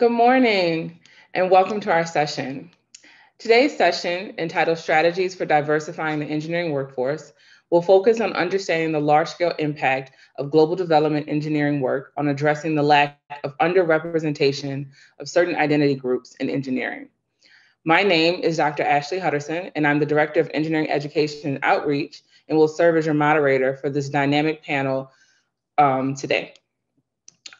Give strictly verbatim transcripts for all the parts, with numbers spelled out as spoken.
Good morning and welcome to our session. Today's session, entitled Strategies for Diversifying the Engineering Workforce, will focus on understanding the large-scale impact of global development engineering work on addressing the lack of underrepresentation of certain identity groups in engineering. My name is Doctor Ashley Huderson, and I'm the Director of Engineering Education and Outreach, and will serve as your moderator for this dynamic panel um, today.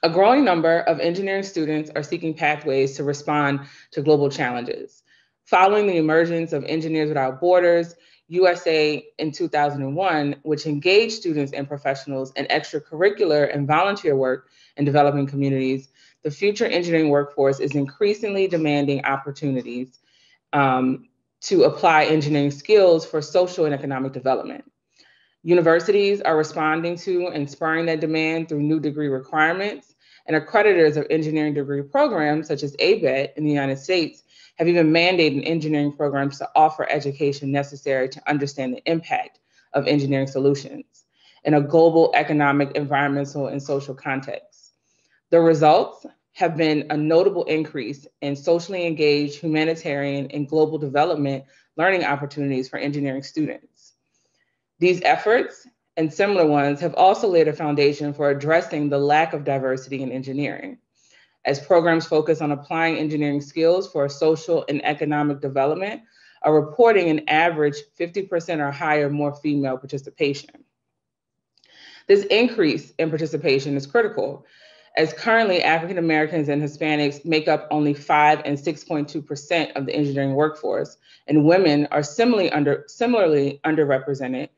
A growing number of engineering students are seeking pathways to respond to global challenges. Following the emergence of Engineers Without Borders, U S A in two thousand one, which engaged students and professionals in extracurricular and volunteer work in developing communities, the future engineering workforce is increasingly demanding opportunities um, to apply engineering skills for social and economic development. Universities are responding to and spurring that demand through new degree requirements, and accreditors of engineering degree programs such as A B E T in the United States have even mandated engineering programs to offer education necessary to understand the impact of engineering solutions in a global economic, environmental, and social context. The results have been a notable increase in socially engaged humanitarian and global development learning opportunities for engineering students. These efforts and similar ones have also laid a foundation for addressing the lack of diversity in engineering, as programs focus on applying engineering skills for social and economic development are reporting an average fifty percent or higher more female participation. This increase in participation is critical, as currently African Americans and Hispanics make up only five and six point two percent of the engineering workforce, and women are similarly under, similarly underrepresented,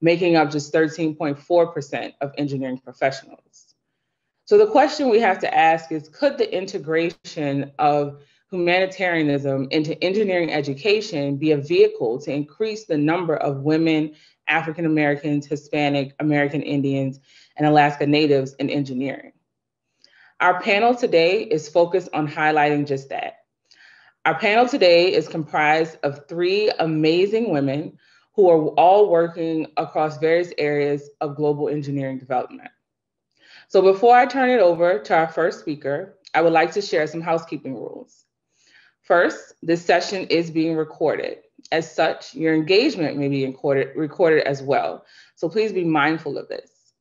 making up just thirteen point four percent of engineering professionals. So the question we have to ask is, could the integration of humanitarianism into engineering education be a vehicle to increase the number of women, African Americans, Hispanic, American Indians, and Alaska Natives in engineering? Our panel today is focused on highlighting just that. Our panel today is comprised of three amazing women who are all working across various areas of global engineering development. So before I turn it over to our first speaker, I would like to share some housekeeping rules. First, this session is being recorded. As such, your engagement may be recorded, recorded as well. So please be mindful of this.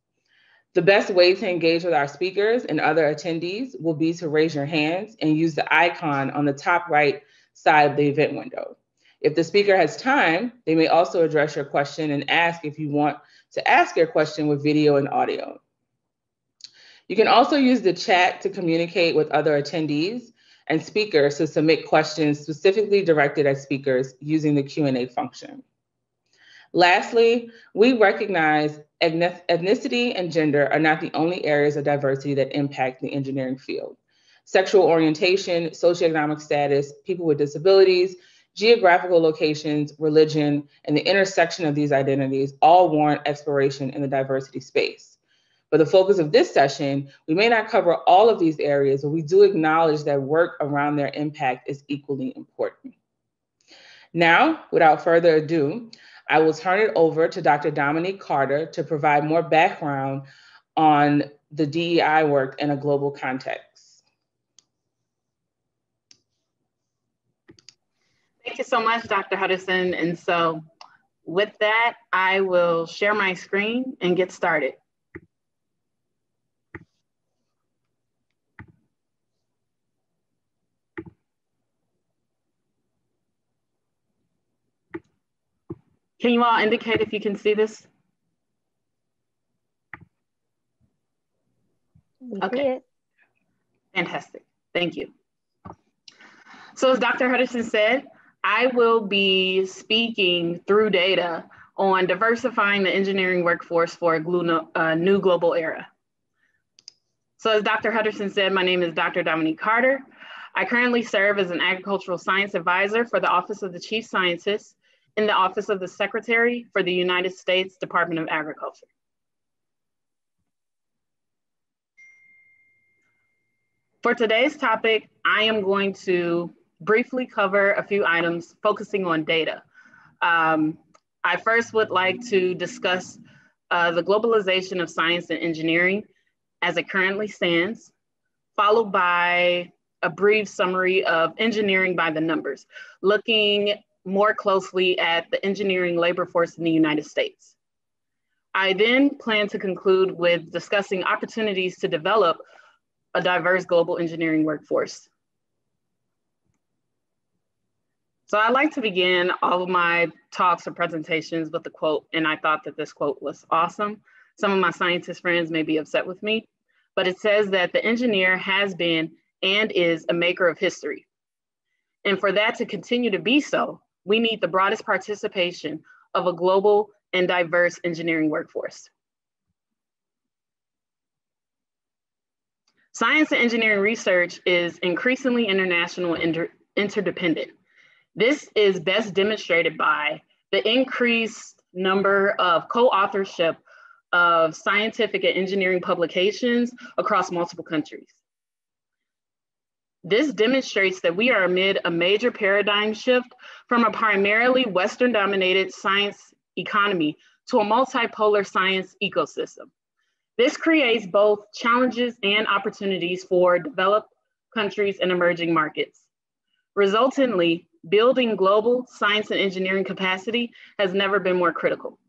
The best way to engage with our speakers and other attendees will be to raise your hands and use the icon on the top right side of the event window. If the speaker has time, they may also address your question and ask if you want to ask your question with video and audio. You can also use the chat to communicate with other attendees and speakers to submit questions specifically directed at speakers using the Q and A function. Lastly, we recognize ethnicity and gender are not the only areas of diversity that impact the engineering field. Sexual orientation, socioeconomic status, people with disabilities, geographical locations, religion, and the intersection of these identities all warrant exploration in the diversity space. For the focus of this session, we may not cover all of these areas, but we do acknowledge that work around their impact is equally important. Now, without further ado, I will turn it over to Doctor Dominique Carter to provide more background on the D E I work in a global context. Thank you so much, Doctor Hutcherson. And so with that, I will share my screen and get started. Can you all indicate if you can see this? Okay, fantastic, thank you. So as Doctor Hutcherson said, I will be speaking through data on diversifying the engineering workforce for a new global era. So as Doctor Hutcherson said, my name is Doctor Dominique Carter. I currently serve as an agricultural science advisor for the Office of the Chief Scientist in the Office of the Secretary for the United States Department of Agriculture. For today's topic, I am going to briefly cover a few items focusing on data. Um, I first would like to discuss uh, the globalization of science and engineering as it currently stands, followed by a brief summary of engineering by the numbers, looking more closely at the engineering labor force in the United States. I then plan to conclude with discussing opportunities to develop a diverse global engineering workforce. So I like to begin all of my talks or presentations with a quote, and I thought that this quote was awesome. Some of my scientist friends may be upset with me, but it says that the engineer has been and is a maker of history. And for that to continue to be so, we need the broadest participation of a global and diverse engineering workforce. Science and engineering research is increasingly international and inter interdependent. This is best demonstrated by the increased number of co-authorship of scientific and engineering publications across multiple countries. This demonstrates that we are amid a major paradigm shift from a primarily Western-dominated science economy to a multipolar science ecosystem. This creates both challenges and opportunities for developed countries and emerging markets. Resultantly, building global science and engineering capacity has never been more critical.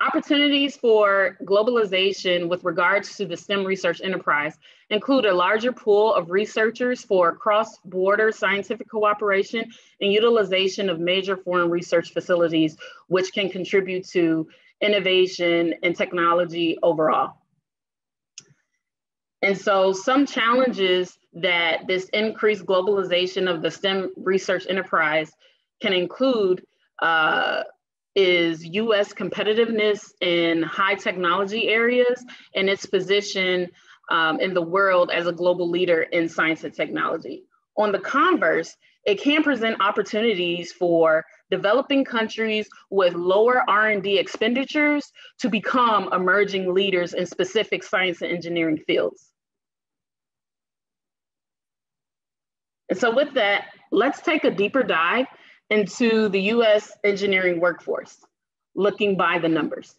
Opportunities for globalization with regards to the STEM research enterprise include a larger pool of researchers for cross-border scientific cooperation and utilization of major foreign research facilities, which can contribute to innovation and technology overall. And so some challenges that this increased globalization of the STEM research enterprise can include uh, is U S competitiveness in high technology areas and its position um, in the world as a global leader in science and technology. On the converse, it can present opportunities for developing countries with lower R and D expenditures to become emerging leaders in specific science and engineering fields. And so with that, let's take a deeper dive into the U S engineering workforce, looking by the numbers.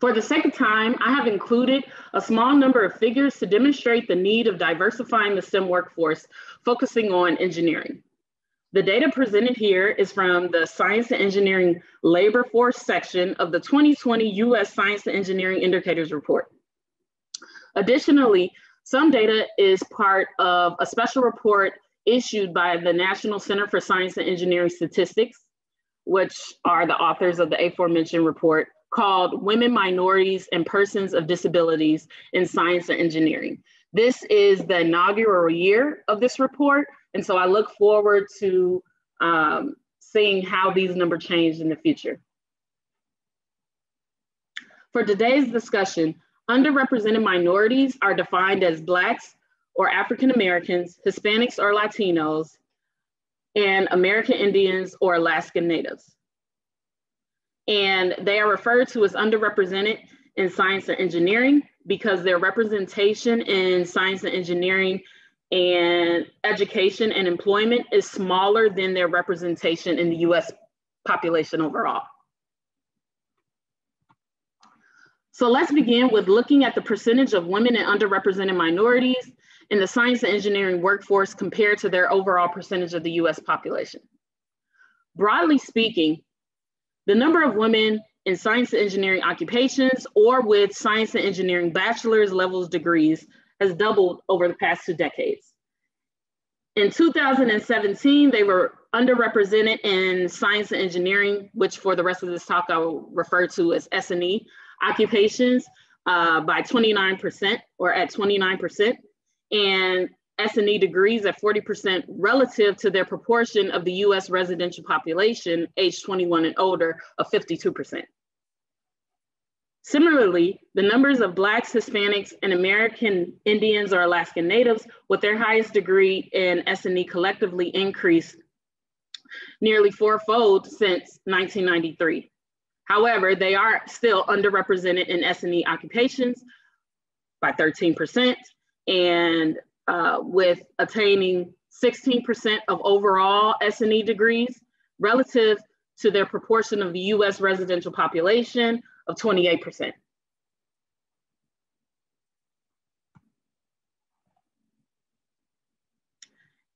For the second time, I have included a small number of figures to demonstrate the need of diversifying the STEM workforce, focusing on engineering. The data presented here is from the Science and Engineering Labor Force section of the twenty twenty U S Science and Engineering Indicators Report. Additionally, some data is part of a special report issued by the National Center for Science and Engineering Statistics, which are the authors of the aforementioned report, called Women, Minorities, and Persons of Disabilities in Science and Engineering. This is the inaugural year of this report, and so I look forward to um, seeing how these numbers change in the future. For today's discussion, underrepresented minorities are defined as Blacks or African Americans, Hispanics or Latinos, and American Indians or Alaskan Natives. And they are referred to as underrepresented in science and engineering because their representation in science and engineering and education and employment is smaller than their representation in the U S population overall. So let's begin with looking at the percentage of women and underrepresented minorities in the science and engineering workforce compared to their overall percentage of the U S population. Broadly speaking, the number of women in science and engineering occupations or with science and engineering bachelor's levels degrees has doubled over the past two decades. In two thousand seventeen, they were underrepresented in science and engineering, which for the rest of this talk, I will refer to as S and E. Occupations uh, by twenty-nine percent or at twenty-nine percent, and S and E degrees at forty percent relative to their proportion of the U S residential population, age twenty-one and older, of fifty-two percent. Similarly, the numbers of Blacks, Hispanics, and American Indians or Alaskan Natives with their highest degree in S and E collectively increased nearly fourfold since nineteen ninety-three. However, they are still underrepresented in S and E occupations by thirteen percent and uh, with attaining sixteen percent of overall S and E degrees relative to their proportion of the U S residential population of twenty-eight percent.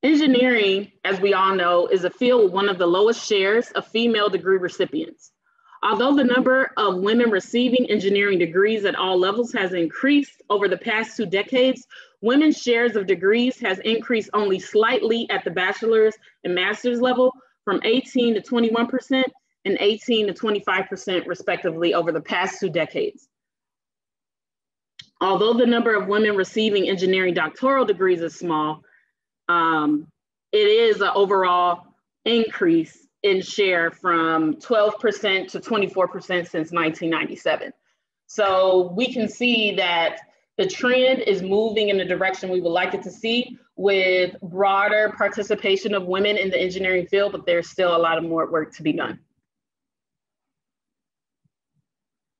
Engineering, as we all know, is a field with one of the lowest shares of female degree recipients. Although the number of women receiving engineering degrees at all levels has increased over the past two decades, women's shares of degrees has increased only slightly at the bachelor's and master's level, from eighteen to twenty-one percent and eighteen to twenty-five percent respectively over the past two decades. Although the number of women receiving engineering doctoral degrees is small, um, it is an overall increase in share from twelve percent to twenty-four percent since nineteen ninety-seven. So we can see that the trend is moving in the direction we would like it to see, with broader participation of women in the engineering field, but there's still a lot of more work to be done.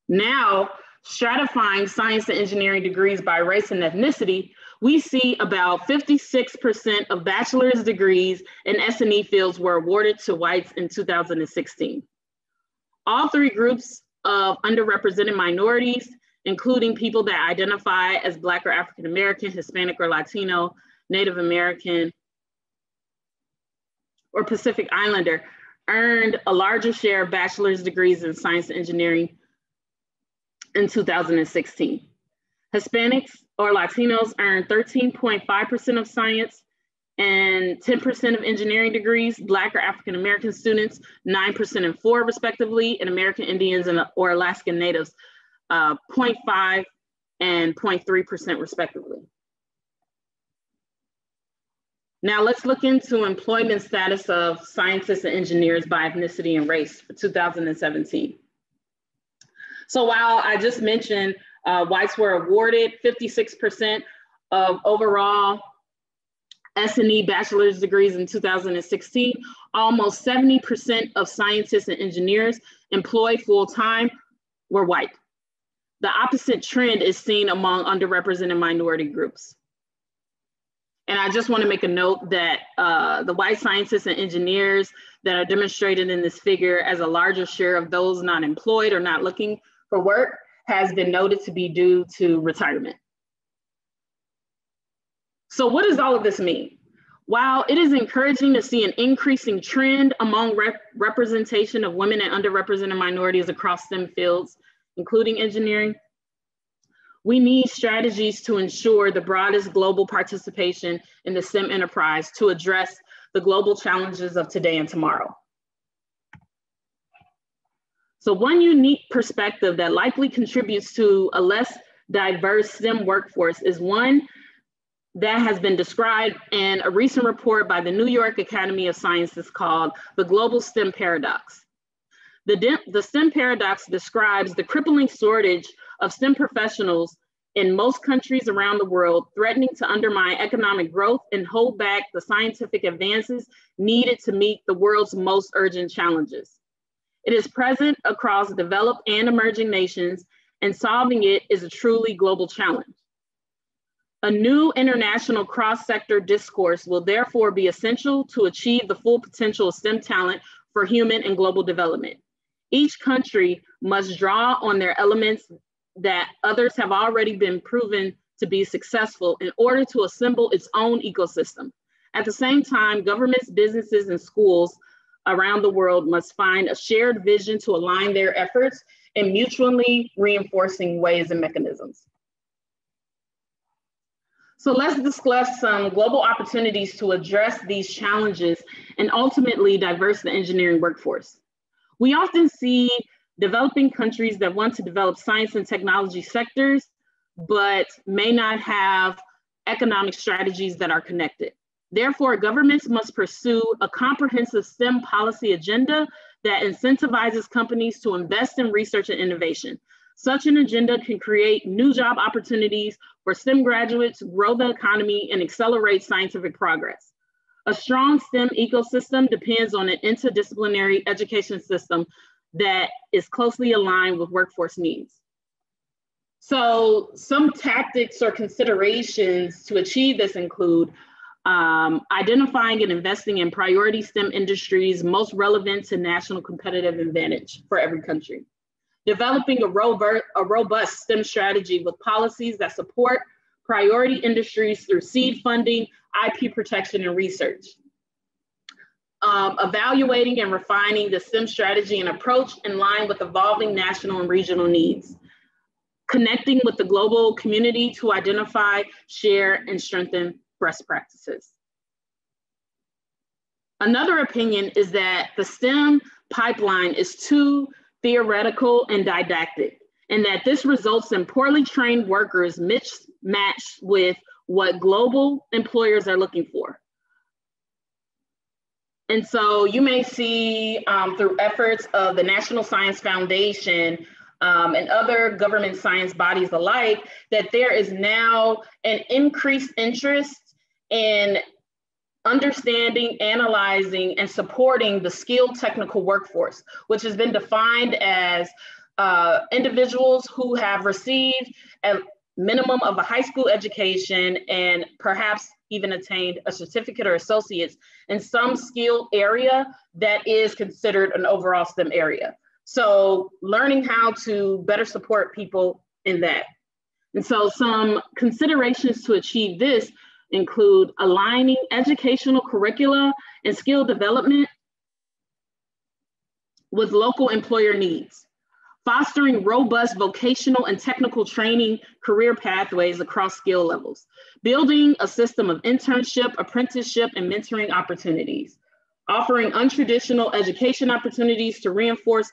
Now, stratifying science and engineering degrees by race and ethnicity, we see about fifty-six percent of bachelor's degrees in S and E fields were awarded to whites in two thousand sixteen. All three groups of underrepresented minorities, including people that identify as Black or African American, Hispanic or Latino, Native American, or Pacific Islander, earned a larger share of bachelor's degrees in science and engineering in two thousand sixteen. Hispanics or Latinos earned thirteen point five percent of science and ten percent of engineering degrees, Black or African American students, nine percent and four percent respectively, and American Indians and or Alaskan Natives, uh, zero point five and zero point three percent respectively. Now let's look into employment status of scientists and engineers by ethnicity and race for two thousand seventeen. So while I just mentioned uh, whites were awarded fifty-six percent of overall S and E bachelor's degrees in two thousand sixteen, almost seventy percent of scientists and engineers employed full-time were white. The opposite trend is seen among underrepresented minority groups. And I just want to make a note that uh, the white scientists and engineers that are demonstrated in this figure as a larger share of those not employed or not looking for work has been noted to be due to retirement. So what does all of this mean? While it is encouraging to see an increasing trend among rep representation of women and underrepresented minorities across STEM fields, including engineering, we need strategies to ensure the broadest global participation in the STEM enterprise to address the global challenges of today and tomorrow. So one unique perspective that likely contributes to a less diverse STEM workforce is one that has been described in a recent report by the New York Academy of Sciences called the Global STEM Paradox. The, the STEM paradox describes the crippling shortage of STEM professionals in most countries around the world, threatening to undermine economic growth and hold back the scientific advances needed to meet the world's most urgent challenges. It is present across developed and emerging nations, and solving it is a truly global challenge. A new international cross-sector discourse will therefore be essential to achieve the full potential of STEM talent for human and global development. Each country must draw on their elements that others have already been proven to be successful in order to assemble its own ecosystem. At the same time, governments, businesses, and schools around the world must find a shared vision to align their efforts in mutually reinforcing ways and mechanisms. So let's discuss some global opportunities to address these challenges and ultimately diverse the engineering workforce. We often see developing countries that want to develop science and technology sectors, but may not have economic strategies that are connected. Therefore, governments must pursue a comprehensive STEM policy agenda that incentivizes companies to invest in research and innovation. Such an agenda can create new job opportunities for STEM graduates, grow the economy, and accelerate scientific progress. A strong STEM ecosystem depends on an interdisciplinary education system that is closely aligned with workforce needs. So some tactics or considerations to achieve this include Um, identifying and investing in priority STEM industries most relevant to national competitive advantage for every country. Developing a robust STEM strategy with policies that support priority industries through seed funding, I P protection, and research. Um, evaluating and refining the STEM strategy and approach in line with evolving national and regional needs. Connecting with the global community to identify, share, and strengthen best practices. Another opinion is that the STEM pipeline is too theoretical and didactic, and that this results in poorly trained workers mismatched with what global employers are looking for. And so you may see um, through efforts of the National Science Foundation um, and other government science bodies alike, that there is now an increased interest in understanding, analyzing, and supporting the skilled technical workforce, which has been defined as uh, individuals who have received a minimum of a high school education and perhaps even attained a certificate or associates in some skilled area that is considered an overall STEM area. So learning how to better support people in that. And so some considerations to achieve this include aligning educational curricula and skill development with local employer needs, fostering robust vocational and technical training career pathways across skill levels, building a system of internship, apprenticeship, and mentoring opportunities, offering untraditional education opportunities to reinforce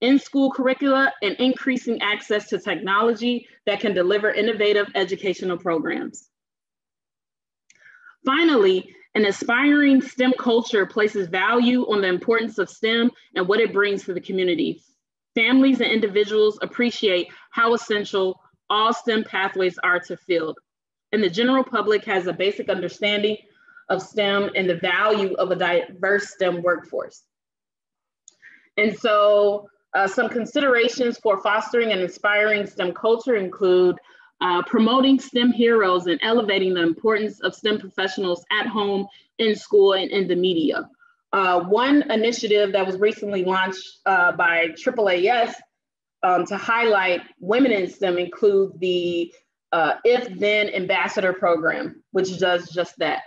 in-school curricula and increasing access to technology that can deliver innovative educational programs. Finally, an aspiring STEM culture places value on the importance of STEM and what it brings to the community. Families and individuals appreciate how essential all STEM pathways are to field. And the general public has a basic understanding of STEM and the value of a diverse STEM workforce. And so uh, some considerations for fostering and inspiring STEM culture include Uh, promoting STEM heroes and elevating the importance of STEM professionals at home, in school, and in the media. Uh, one initiative that was recently launched uh, by triple A S um, to highlight women in STEM include the uh, If-Then Ambassador Program, which does just that.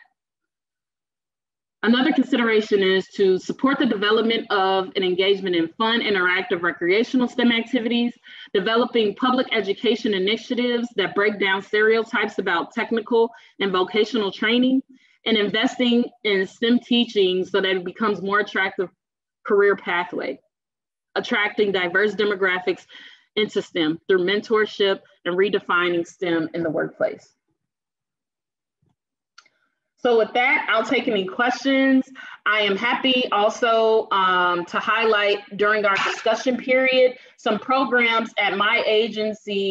Another consideration is to support the development of an engagement in fun, interactive, recreational STEM activities, developing public education initiatives that break down stereotypes about technical and vocational training, and investing in STEM teaching so that it becomes more attractive career pathway, attracting diverse demographics into STEM through mentorship and redefining STEM in the workplace. So with that, I'll take any questions. I am happy also um, to highlight during our discussion period, some programs at my agency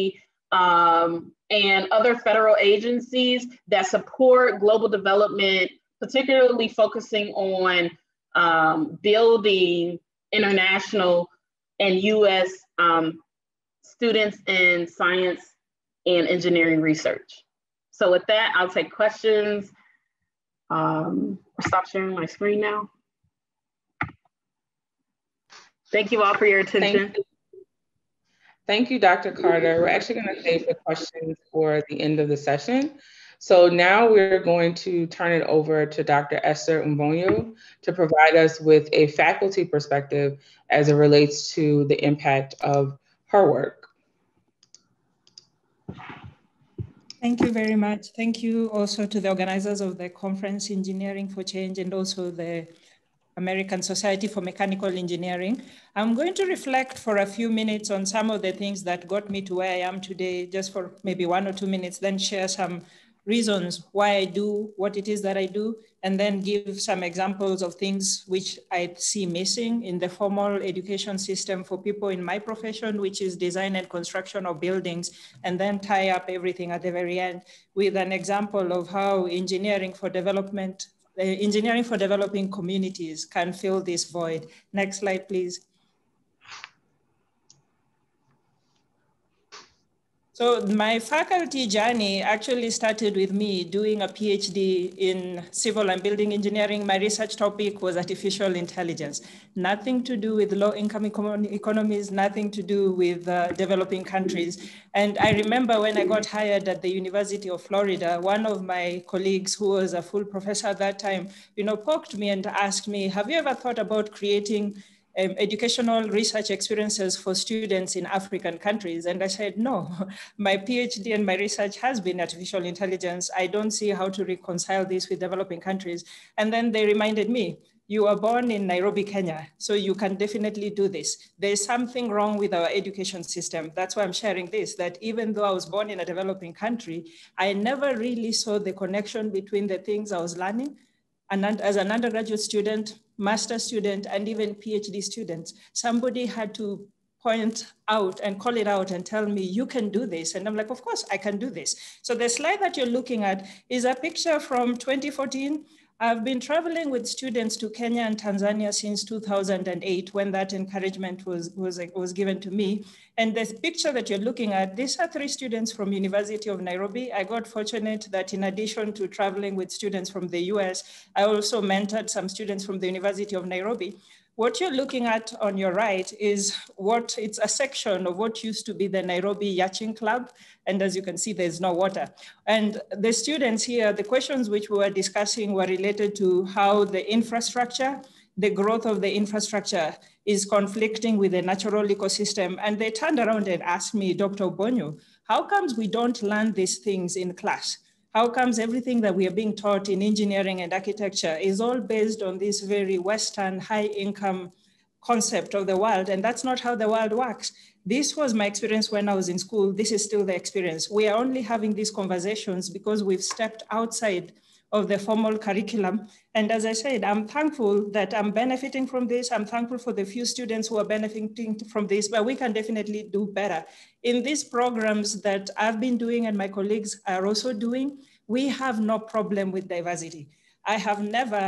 um, and other federal agencies that support global development, particularly focusing on um, building international and U S um, students in science and engineering research. So with that, I'll take questions. Um, stop sharing my screen now. Thank you all for your attention. Thank you, Thank you Doctor Carter. We're actually going to save the questions for the end of the session. So now we're going to turn it over to Doctor Esther Obonyo to provide us with a faculty perspective as it relates to the impact of her work. Thank you very much. Thank you also to the organizers of the conference, Engineering for Change, and also the American Society for Mechanical Engineering. I'm going to reflect for a few minutes on some of the things that got me to where I am today, just for maybe one or two minutes, then share some reasons why I do what it is that I do, and then give some examples of things which I see missing in the formal education system for people in my profession, which is design and construction of buildings, and then tie up everything at the very end with an example of how engineering for development, uh, engineering for developing communities can fill this void. Next slide, please. So my faculty journey actually started with me doing a PhD in civil and building engineering. My research topic was artificial intelligence. Nothing to do with low-income economies, nothing to do with uh, developing countries. And I remember when I got hired at the University of Florida, one of my colleagues who was a full professor at that time, you know, poked me and asked me, have you ever thought about creating Um, educational research experiences for students in African countries? And I said, no, my PhD and my research has been artificial intelligence. I don't see how to reconcile this with developing countries. And then they reminded me, you were born in Nairobi, Kenya, so you can definitely do this. There's something wrong with our education system. That's why I'm sharing this, that even though I was born in a developing country, I never really saw the connection between the things I was learning and as an undergraduate student, master student, and even PhD students. Somebody had to point out and call it out and tell me, you can do this. And I'm like, of course I can do this. So the slide that you're looking at is a picture from twenty fourteen. I've been traveling with students to Kenya and Tanzania since two thousand eight, when that encouragement was, was, was given to me. And this picture that you're looking at, these are three students from University of Nairobi. I got fortunate that in addition to traveling with students from the U S, I also mentored some students from the University of Nairobi. What you're looking at on your right is what, it's a section of what used to be the Nairobi Yachting Club. And as you can see, there's no water. And the students here, the questions which we were discussing were related to how the infrastructure, the growth of the infrastructure is conflicting with the natural ecosystem. And they turned around and asked me, Doctor Obonyo, how comes we don't learn these things in class? How comes everything that we are being taught in engineering and architecture is all based on this very Western high-income concept of the world? And that's not how the world works. This was my experience when I was in school. This is still the experience. We are only having these conversations because we've stepped outside of the formal curriculum. And as I said, I'm thankful that I'm benefiting from this. I'm thankful for the few students who are benefiting from this, but we can definitely do better. In these programs that I've been doing and my colleagues are also doing, we have no problem with diversity. I have never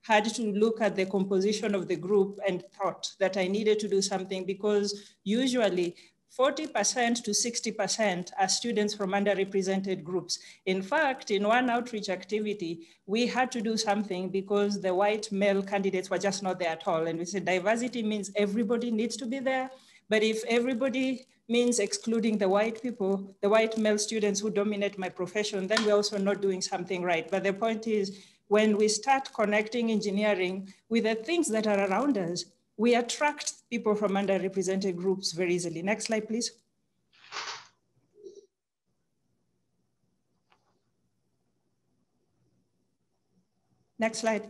had to look at the composition of the group and thought that I needed to do something, because usually forty percent to sixty percent are students from underrepresented groups. In fact, in one outreach activity, we had to do something because the white male candidates were just not there at all. And we said diversity means everybody needs to be there. But if everybody means excluding the white people, the white male students who dominate my profession, then we're also not doing something right. But the point is, when we start connecting engineering with the things that are around us, we attract people from underrepresented groups very easily. Next slide, please. Next slide.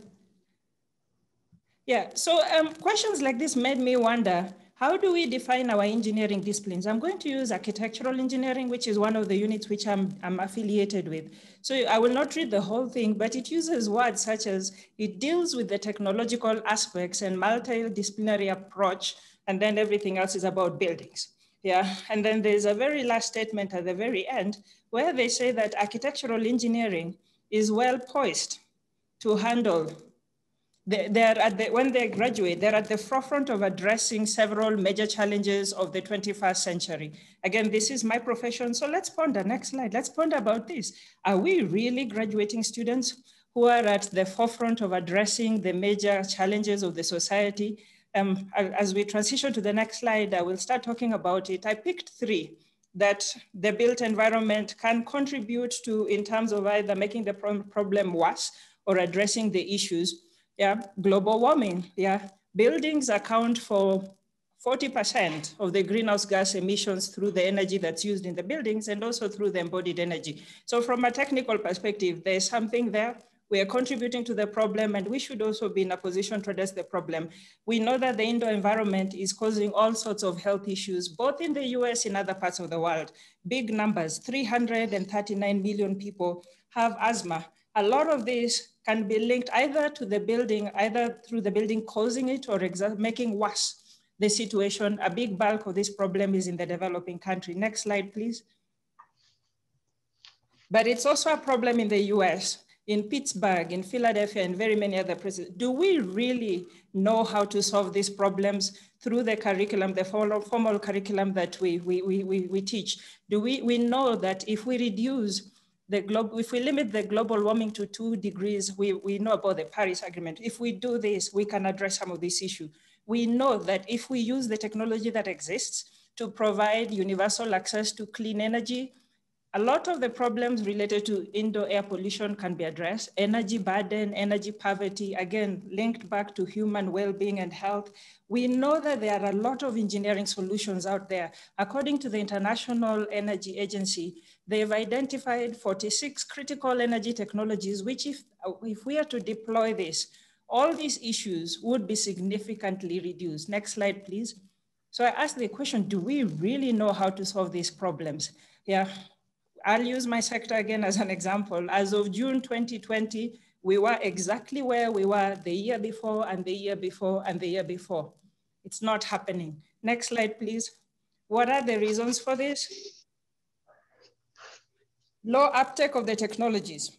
Yeah, so um, questions like this made me wonder, how do we define our engineering disciplines? I'm going to use architectural engineering, which is one of the units which I'm, I'm affiliated with. So I will not read the whole thing, but it uses words such as, it deals with the technological aspects and multidisciplinary approach, and then everything else is about buildings. Yeah, and then there's a very last statement at the very end where they say that architectural engineering is well poised to handle. They, they're at the, when they graduate, they're at the forefront of addressing several major challenges of the twenty-first century. Again, this is my profession, so let's ponder. Next slide, let's ponder about this. Are we really graduating students who are at the forefront of addressing the major challenges of the society? Um, as we transition to the next slide, I will start talking about it. I picked three that the built environment can contribute to in terms of either making the problem worse or addressing the issues. Yeah, global warming, yeah. Buildings account for forty percent of the greenhouse gas emissions through the energy that's used in the buildings and also through the embodied energy. So from a technical perspective, there's something there. We are contributing to the problem, and we should also be in a position to address the problem. We know that the indoor environment is causing all sorts of health issues, both in the U S and other parts of the world. Big numbers, three hundred thirty-nine million people have asthma. A lot of this can be linked either to the building, either through the building causing it or making worse the situation. A big bulk of this problem is in the developing country. Next slide, please. But it's also a problem in the U S. in Pittsburgh, in Philadelphia, and very many other places. Do we really know how to solve these problems through the curriculum, the formal curriculum that we, we, we, we teach? Do we, we know that if we reduce the globe, if we limit the global warming to two degrees, we, we know about the Paris Agreement. If we do this, we can address some of this issue. We know that if we use the technology that exists to provide universal access to clean energy, a lot of the problems related to indoor air pollution can be addressed. Energy burden, energy poverty, again, linked back to human well-being and health. We know that there are a lot of engineering solutions out there. According to the International Energy Agency, they've identified forty-six critical energy technologies, which if, if we are to deploy this, all these issues would be significantly reduced. Next slide, please. So I asked the question, do we really know how to solve these problems? Yeah. I'll use my sector again as an example. As of June twenty twenty, we were exactly where we were the year before and the year before and the year before. It's not happening. Next slide, please. What are the reasons for this? Low uptake of the technologies.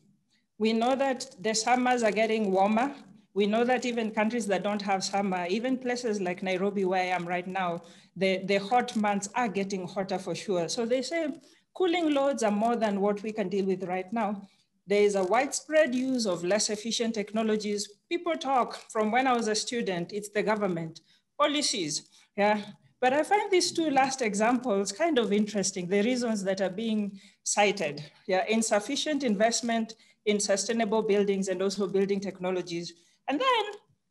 We know that the summers are getting warmer. We know that even countries that don't have summer, even places like Nairobi where I am right now, the, the hot months are getting hotter for sure. So they say, cooling loads are more than what we can deal with right now. There is a widespread use of less efficient technologies. People talk from when I was a student, it's the government policies, yeah. But I find these two last examples kind of interesting, the reasons that are being cited. Yeah, insufficient investment in sustainable buildings and also building technologies. And then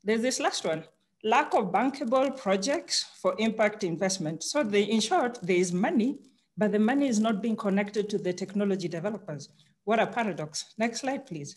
there's this last one, lack of bankable projects for impact investment. So the, in short, there is money, but the money is not being connected to the technology developers. What a paradox. Next slide, please.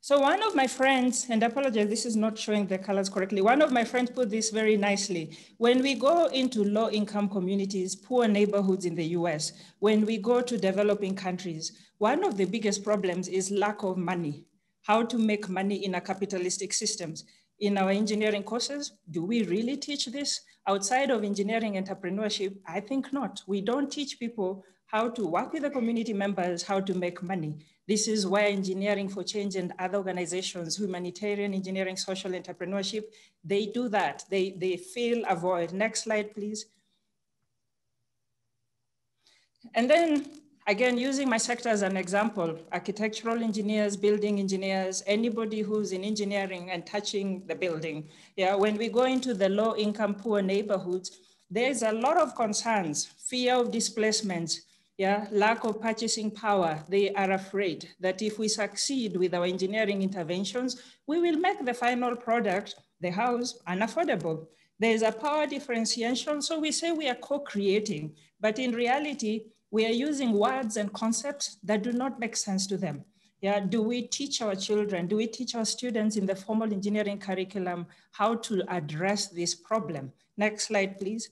So one of my friends, and I apologize, this is not showing the colors correctly. One of my friends put this very nicely. When we go into low income communities, poor neighborhoods in the U S, when we go to developing countries, one of the biggest problems is lack of money, how to make money in a capitalistic systems. In our engineering courses, do we really teach this? Outside of engineering entrepreneurship, I think not. We don't teach people how to work with the community members, how to make money. This is where Engineering for Change and other organizations, humanitarian engineering, social entrepreneurship, they do that. They, they fill a void. Next slide, please. And then, again, using my sector as an example, architectural engineers, building engineers, anybody who's in engineering and touching the building. Yeah, when we go into the low income, poor neighborhoods, there's a lot of concerns, fear of displacement, yeah, lack of purchasing power. They are afraid that if we succeed with our engineering interventions, we will make the final product, the house, unaffordable. There's a power differentiation. So we say we are co-creating, but in reality, we are using words and concepts that do not make sense to them. Yeah, do we teach our children, do we teach our students in the formal engineering curriculum how to address this problem? Next slide, please.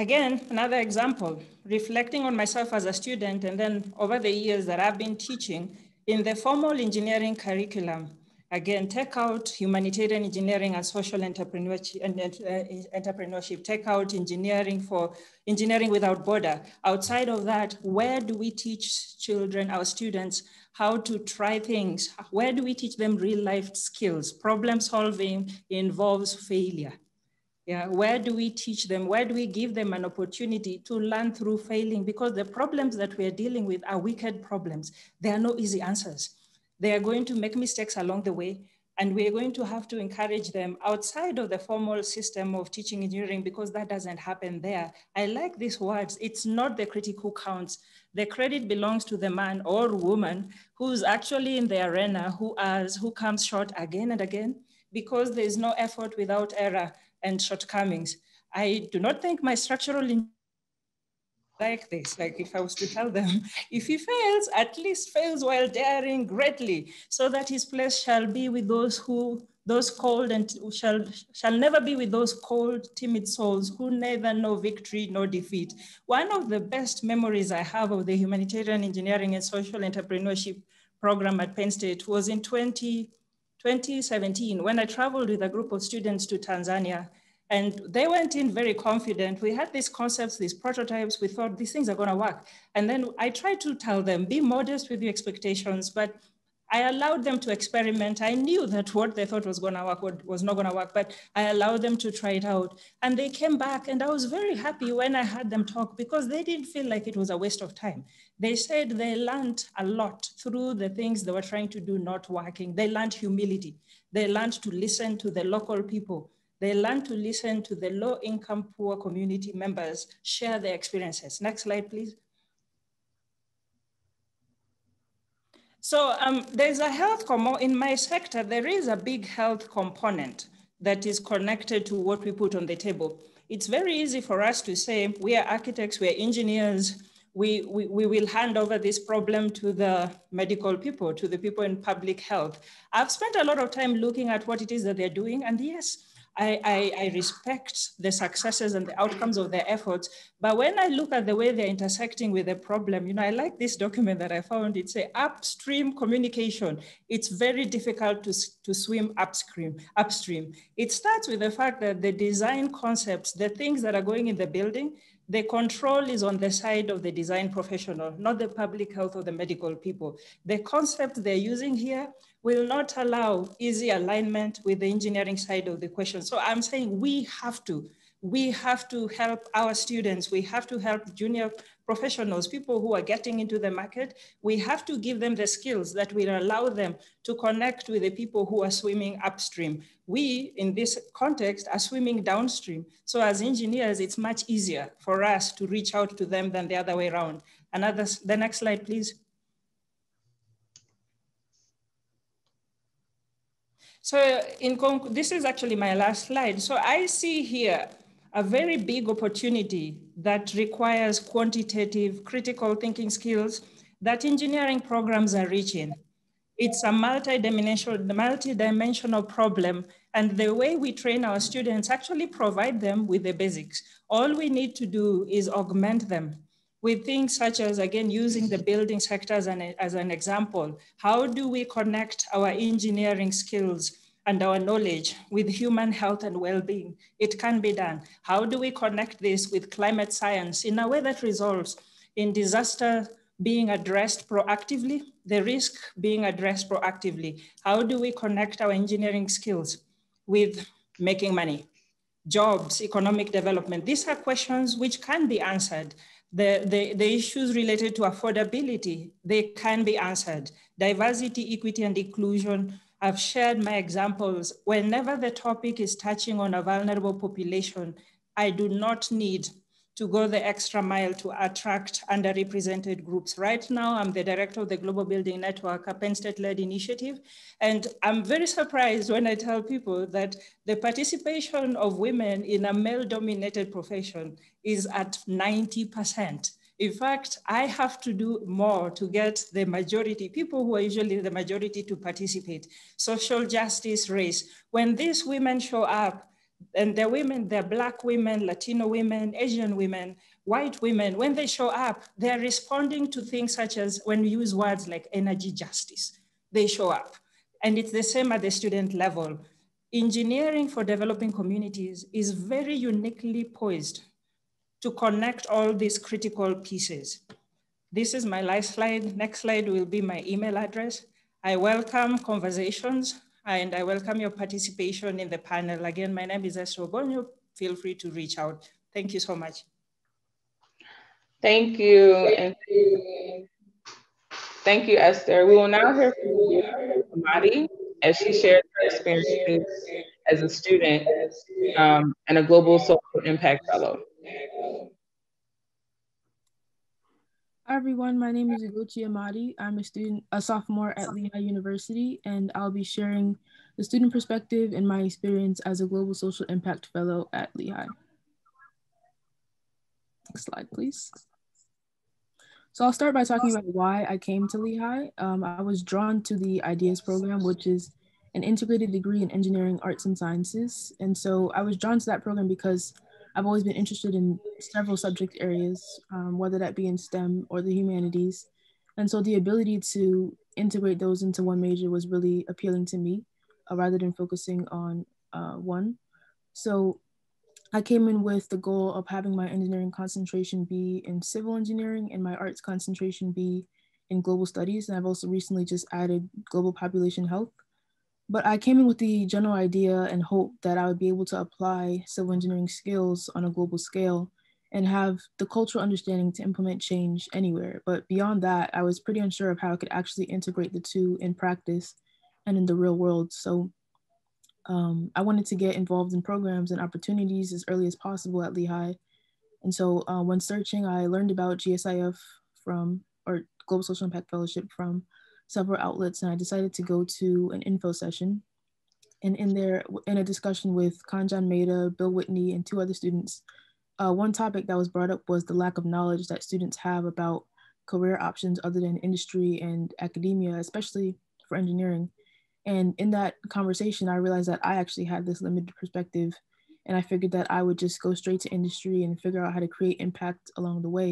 Again, another example, reflecting on myself as a student and then over the years that I've been teaching in the formal engineering curriculum, again, take out humanitarian engineering and social entrepreneurship, and, uh, entrepreneurship. Take out engineering for engineering without border. Outside of that, where do we teach children, our students, how to try things? Where do we teach them real life skills? Problem solving involves failure. Yeah, where do we teach them? Where do we give them an opportunity to learn through failing? Because the problems that we are dealing with are wicked problems. There are no easy answers. They are going to make mistakes along the way, and we're going to have to encourage them outside of the formal system of teaching engineering because that doesn't happen there. I like these words, it's not the critic who counts. The credit belongs to the man or woman who's actually in the arena, who, has, who comes short again and again, because there is no effort without error and shortcomings. I do not think my structural like this, like if I was to tell them, if he fails, at least fails while daring greatly, so that his place shall be with those who, those cold and shall, shall never be with those cold, timid souls who neither know victory nor defeat. One of the best memories I have of the Humanitarian Engineering and Social Entrepreneurship program at Penn State was in twenty seventeen, when I traveled with a group of students to Tanzania. And they went in very confident. We had these concepts, these prototypes. We thought these things are going to work. And then I tried to tell them, be modest with your expectations, but I allowed them to experiment. I knew that what they thought was going to work was not going to work, but I allowed them to try it out. And they came back, and I was very happy when I had them talk, because they didn't feel like it was a waste of time. They said they learned a lot through the things they were trying to do not working. They learned humility. They learned to listen to the local people. They learned to listen to the low-income poor community members, share their experiences. Next slide, please. So um, there's a health component in my sector. There is a big health component that is connected to what we put on the table. It's very easy for us to say, we are architects, we are engineers, we, we, we will hand over this problem to the medical people, to the people in public health. I've spent a lot of time looking at what it is that they're doing, and yes, I, I, I respect the successes and the outcomes of their efforts. But when I look at the way they're intersecting with the problem, you know, I like this document that I found. It's a upstream communication. It's very difficult to, to swim upstream, upstream. It starts with the fact that the design concepts, the things that are going in the building, the control is on the side of the design professional, not the public health or the medical people. The concept they're using here will not allow easy alignment with the engineering side of the question. So I'm saying we have to, we have to help our students. We have to help junior professionals, people who are getting into the market. We have to give them the skills that will allow them to connect with the people who are swimming upstream. We, in this context, are swimming downstream. So as engineers, it's much easier for us to reach out to them than the other way around. Another, the next slide, please. So in this is actually my last slide. So I see here a very big opportunity that requires quantitative, critical thinking skills that engineering programs are reaching. It's a multi-dimensional, multi-dimensional problem, and the way we train our students actually provide them with the basics. All we need to do is augment them with things such as, again, using the building sector as an, as an example. How do we connect our engineering skills and our knowledge with human health and well-being? It can be done. How do we connect this with climate science in a way that resolves in disaster being addressed proactively, the risk being addressed proactively? How do we connect our engineering skills with making money, jobs, economic development? These are questions which can be answered. The, the, the issues related to affordability, they can be answered. Diversity, equity, and inclusion. I've shared my examples. Whenever the topic is touching on a vulnerable population, I do not need to go the extra mile to attract underrepresented groups. Right now, I'm the director of the Global Building Network, a Penn State-led initiative. And I'm very surprised when I tell people that the participation of women in a male-dominated profession is at ninety percent. In fact, I have to do more to get the majority, people who are usually the majority, to participate. Social justice, race. When these women show up, and they're women, they're Black women, Latino women, Asian women, white women, when they show up, they're responding to things such as, when we use words like energy justice, they show up. And it's the same at the student level. Engineering for developing communities is very uniquely poised to connect all these critical pieces. This is my last slide. Next slide will be my email address. I welcome conversations, and I welcome your participation in the panel. Again, my name is Esther Obonyo. Feel free to reach out. Thank you so much. Thank you. Thank you, Thank you Esther. We will now hear from Amadi as she shares her experiences as a student um, and a global social impact fellow. Hi everyone, my name is Iguchi Amadi. I'm a student, a sophomore at Lehigh University, and I'll be sharing the student perspective and my experience as a Global Social Impact Fellow at Lehigh. Next slide, please. So I'll start by talking about why I came to Lehigh. Um, I was drawn to the IDEAS program, which is an integrated degree in engineering, arts, and sciences. And so I was drawn to that program because I've always been interested in several subject areas, um, whether that be in STEM or the humanities. And so the ability to integrate those into one major was really appealing to me, uh, rather than focusing on uh, one. So I came in with the goal of having my engineering concentration be in civil engineering and my arts concentration be in global studies. And I've also recently just added global population health. But I came in with the general idea and hope that I would be able to apply civil engineering skills on a global scale and have the cultural understanding to implement change anywhere. But beyond that, I was pretty unsure of how I could actually integrate the two in practice and in the real world. So um, I wanted to get involved in programs and opportunities as early as possible at Lehigh. And so uh, when searching, I learned about G S I F from, or Global Social Impact Fellowship from several outlets, and I decided to go to an info session. And in there, in a discussion with Khanjan Mehta, Bill Whitney, and two other students, Uh, one topic that was brought up was the lack of knowledge that students have about career options other than industry and academia, especially for engineering. And in that conversation, I realized that I actually had this limited perspective, and I figured that I would just go straight to industry and figure out how to create impact along the way.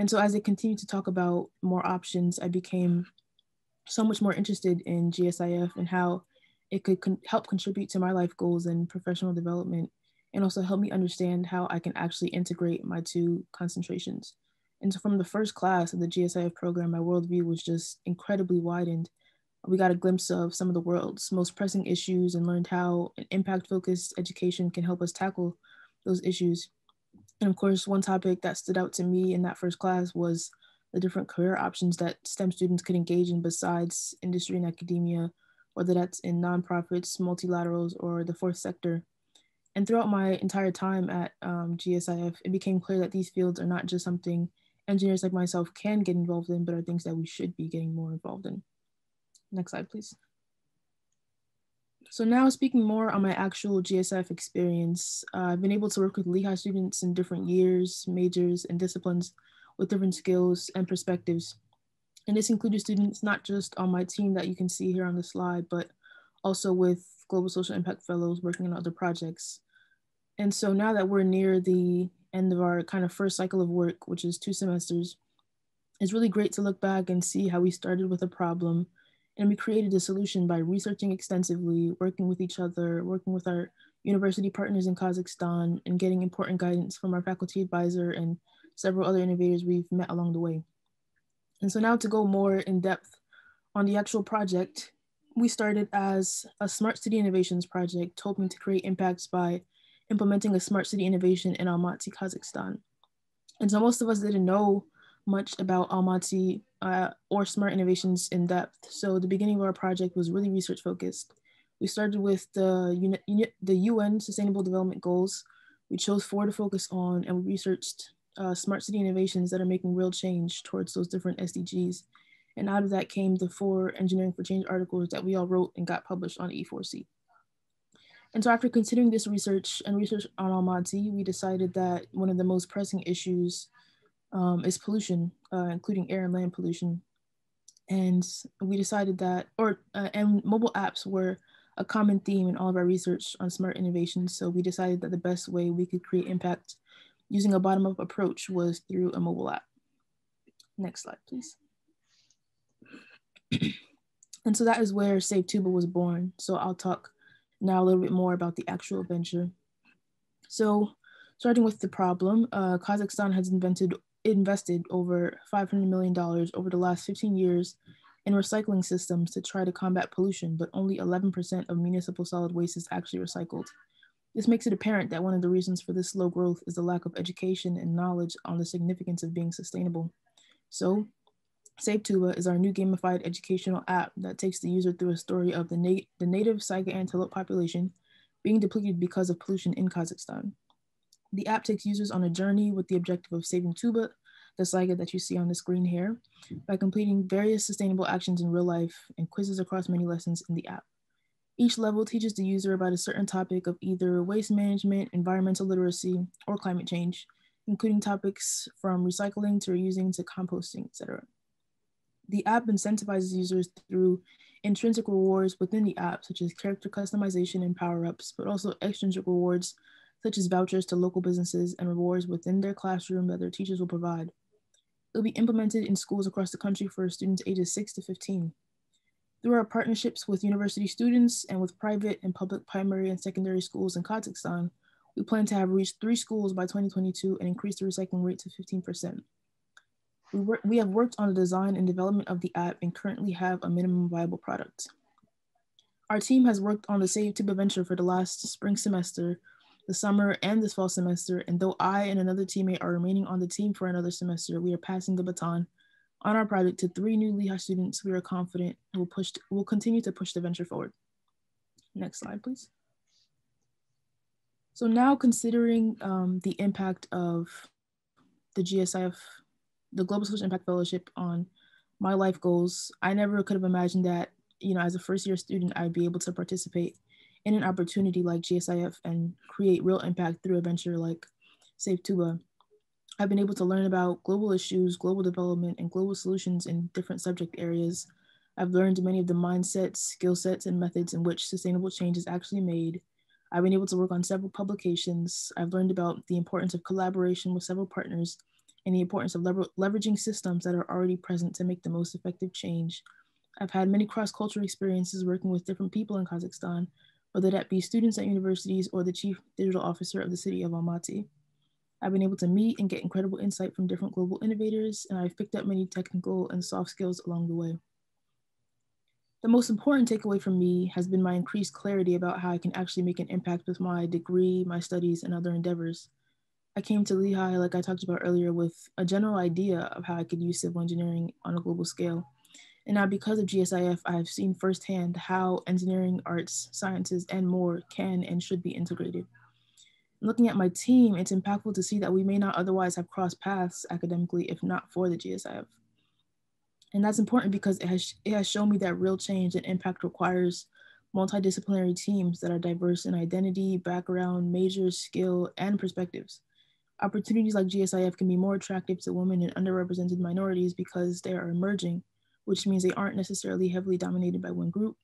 And so as they continued to talk about more options, I became so much more interested in G S I F and how it could con- help contribute to my life goals and professional development, and also help me understand how I can actually integrate my two concentrations. And so from the first class of the G S I F program, my worldview was just incredibly widened. We got a glimpse of some of the world's most pressing issues and learned how an impact-focused education can help us tackle those issues. And of course, one topic that stood out to me in that first class was the different career options that STEM students could engage in besides industry and academia, whether that's in nonprofits, multilaterals, or the fourth sector. And throughout my entire time at um, G S I F, it became clear that these fields are not just something engineers like myself can get involved in, but are things that we should be getting more involved in. Next slide, please. So now speaking more on my actual G S I F experience, uh, I've been able to work with Lehigh students in different years, majors, and disciplines with different skills and perspectives. And this included students not just on my team that you can see here on the slide, but also with Global Social Impact Fellows working on other projects. And so now that we're near the end of our kind of first cycle of work, which is two semesters, it's really great to look back and see how we started with a problem and we created a solution by researching extensively, working with each other, working with our university partners in Kazakhstan, and getting important guidance from our faculty advisor and several other innovators we've met along the way. And so now to go more in depth on the actual project, we started as a Smart City Innovations project, hoping to create impacts by implementing a smart city innovation in Almaty, Kazakhstan. And so most of us didn't know much about Almaty uh, or smart innovations in depth. So the beginning of our project was really research focused. We started with the, the U N Sustainable Development Goals. We chose four to focus on, and we researched uh, smart city innovations that are making real change towards those different S D Gs. And out of that came the four Engineering for Change articles that we all wrote and got published on E four C. And so after considering this research and research on Almaty, we decided that one of the most pressing issues um, is pollution, uh, including air and land pollution. And we decided that, or uh, and mobile apps were a common theme in all of our research on smart innovations. So we decided that the best way we could create impact using a bottom-up approach was through a mobile app. Next slide, please. And so that is where Save Tuba was born. So I'll talk now a little bit more about the actual venture. So starting with the problem, uh, Kazakhstan has invented, invested over five hundred million dollars over the last fifteen years in recycling systems to try to combat pollution, but only eleven percent of municipal solid waste is actually recycled. This makes it apparent that one of the reasons for this slow growth is the lack of education and knowledge on the significance of being sustainable. So Save Tuba is our new gamified educational app that takes the user through a story of the, na the native Saiga antelope population being depleted because of pollution in Kazakhstan. The app takes users on a journey with the objective of saving Tuba, the Saiga that you see on the screen here, by completing various sustainable actions in real life and quizzes across many lessons in the app. Each level teaches the user about a certain topic of either waste management, environmental literacy, or climate change, including topics from recycling to reusing to composting, et cetera. The app incentivizes users through intrinsic rewards within the app, such as character customization and power-ups, but also extrinsic rewards, such as vouchers to local businesses and rewards within their classroom that their teachers will provide. It'll be implemented in schools across the country for students ages six to fifteen. Through our partnerships with university students and with private and public primary and secondary schools in Kazakhstan, We plan to have reached three schools by twenty twenty-two and increase the recycling rate to fifteen percent. We, work, we have worked on the design and development of the app and currently have a minimum viable product. Our team has worked on the Save Tuba venture for the last spring semester, the summer, and this fall semester, and though I and another teammate are remaining on the team for another semester, we are passing the baton on our project to three new Lehigh students we are confident will push to, will continue to push the venture forward. Next slide, please. So now considering um, the impact of the G S I F, the Global Social Impact Fellowship, on my life goals, I never could have imagined that, you know, as a first year student, I'd be able to participate in an opportunity like G S I F and create real impact through a venture like Save Tuba. I've been able to learn about global issues, global development, and global solutions in different subject areas. I've learned many of the mindsets, skill sets, and methods in which sustainable change is actually made. I've been able to work on several publications. I've learned about the importance of collaboration with several partners and the importance of lever leveraging systems that are already present to make the most effective change. I've had many cross-cultural experiences working with different people in Kazakhstan, whether that be students at universities or the chief digital officer of the city of Almaty. I've been able to meet and get incredible insight from different global innovators, and I've picked up many technical and soft skills along the way. The most important takeaway for me has been my increased clarity about how I can actually make an impact with my degree, my studies, and other endeavors. I came to Lehigh, like I talked about earlier, with a general idea of how I could use civil engineering on a global scale. And now because of G S I F, I have seen firsthand how engineering, arts, sciences, and more can and should be integrated. Looking at my team, it's impactful to see that we may not otherwise have crossed paths academically if not for the G S I F. And that's important because it has, it has shown me that real change and impact requires multidisciplinary teams that are diverse in identity, background, majors, skill, and perspectives. Opportunities like G S I F can be more attractive to women and underrepresented minorities because they are emerging, which means they aren't necessarily heavily dominated by one group.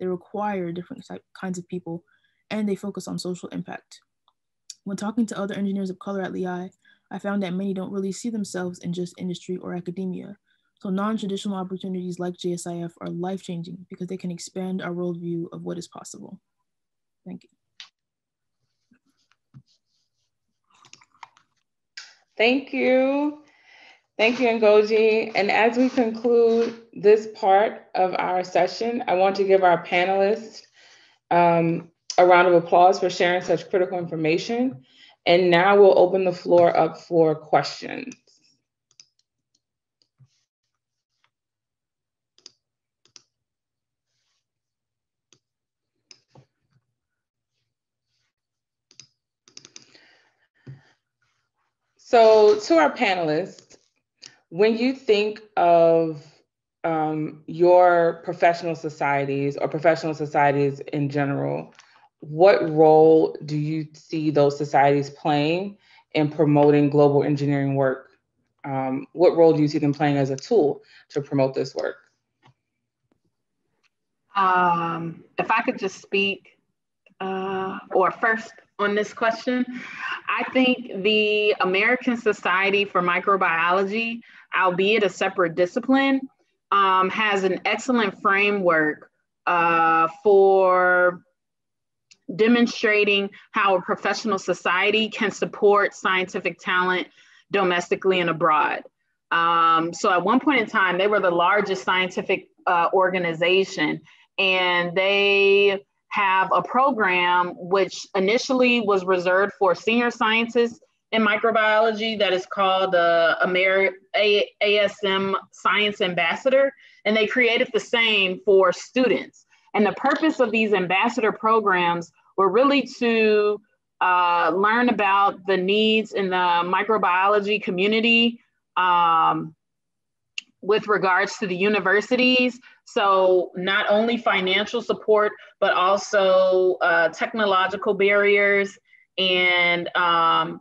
They require different type, kinds of people, and they focus on social impact. When talking to other engineers of color at Lehigh, I found that many don't really see themselves in just industry or academia. So non-traditional opportunities like G S I F are life-changing because they can expand our worldview of what is possible. Thank you. Thank you. Thank you, Ngozi. And as we conclude this part of our session, I want to give our panelists um, a round of applause for sharing such critical information. And now we'll open the floor up for questions. So to our panelists, when you think of um, your professional societies or professional societies in general, what role do you see those societies playing in promoting global engineering work? Um, what role do you see them playing as a tool to promote this work? Um, if I could just speak uh, or first on this question, I think the American Society for Microbiology, albeit a separate discipline, um, has an excellent framework uh, for demonstrating how a professional society can support scientific talent domestically and abroad. Um, so at one point in time, they were the largest scientific uh, organization, and they have a program which initially was reserved for senior scientists in microbiology that is called the A S M Science Ambassador, and they created the same for students. And the purpose of these ambassador programs were really to uh, learn about the needs in the microbiology community um, with regards to the universities. So not only financial support, but also uh, technological barriers and, um,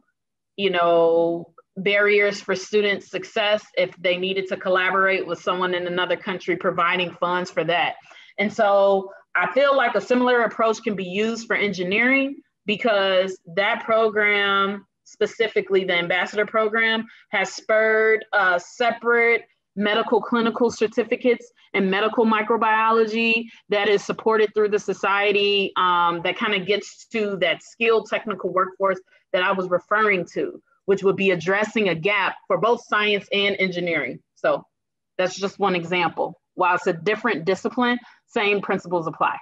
you know, barriers for student success if they needed to collaborate with someone in another country, providing funds for that. And so I feel like a similar approach can be used for engineering because that program, specifically the ambassador program, has spurred uh, separate medical clinical certificates and medical microbiology that is supported through the society, um, that kind of gets to that skilled technical workforce that I was referring to, which would be addressing a gap for both science and engineering. So that's just one example. While it's a different discipline, same principles apply.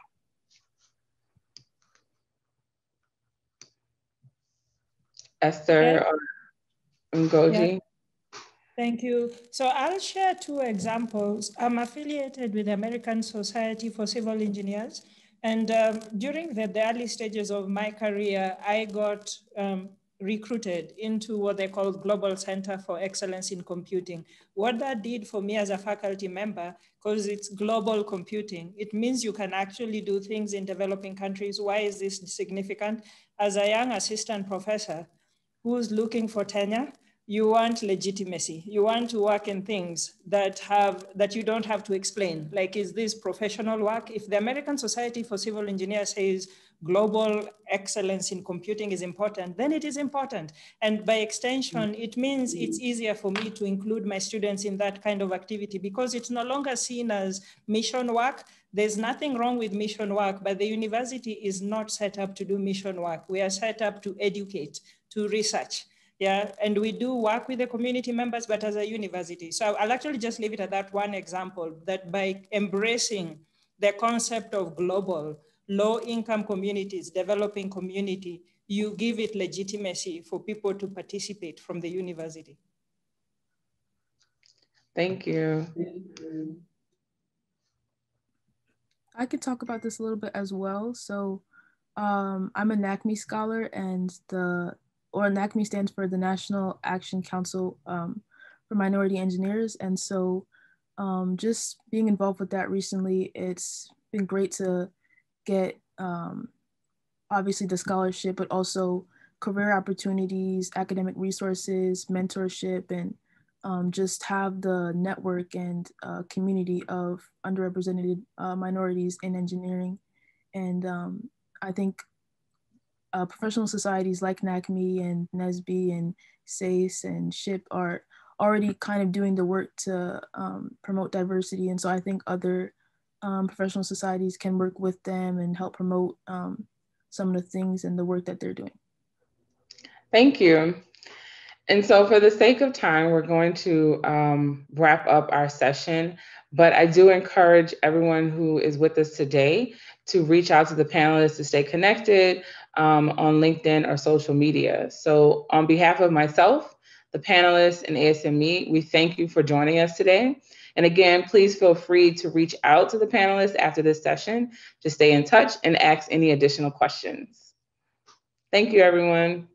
Esther Ngozi. Yeah. Thank you. So I'll share two examples. I'm affiliated with the American Society for Civil Engineers. And um, during the, the early stages of my career, I got um, recruited into what they call Global Center for Excellence in Computing. What that did for me as a faculty member, because it's global computing, it means you can actually do things in developing countries. Why is this significant? As a young assistant professor who's looking for tenure, you want legitimacy. You want to work in things that have, that you don't have to explain. Like, is this professional work? If the American Society for Civil Engineers says global excellence in computing is important, then it is important. And by extension, it means it's easier for me to include my students in that kind of activity, because it's no longer seen as mission work. There's nothing wrong with mission work, but the university is not set up to do mission work. We are set up to educate, to research. Yeah, and we do work with the community members, but as a university. So I'll actually just leave it at that one example, that by embracing the concept of global, low-income communities, developing community, you give it legitimacy for people to participate from the university. Thank you. I could talk about this a little bit as well. So um, I'm a NACME scholar, and the or NACME stands for the National Action Council um, for Minority Engineers. And so um, just being involved with that recently, it's been great to get um, obviously the scholarship, but also career opportunities, academic resources, mentorship, and um, just have the network and uh, community of underrepresented uh, minorities in engineering. And um, I think Uh, professional societies like NACME and N E S B and SACE and SHIP are already kind of doing the work to um, promote diversity. And so I think other um, professional societies can work with them and help promote um, some of the things and the work that they're doing. Thank you. And so for the sake of time, we're going to um, wrap up our session, but I do encourage everyone who is with us today to reach out to the panelists to stay connected um, on LinkedIn or social media. So on behalf of myself, the panelists, and A S M E, we thank you for joining us today. And again, please feel free to reach out to the panelists after this session to stay in touch and ask any additional questions. Thank you, everyone.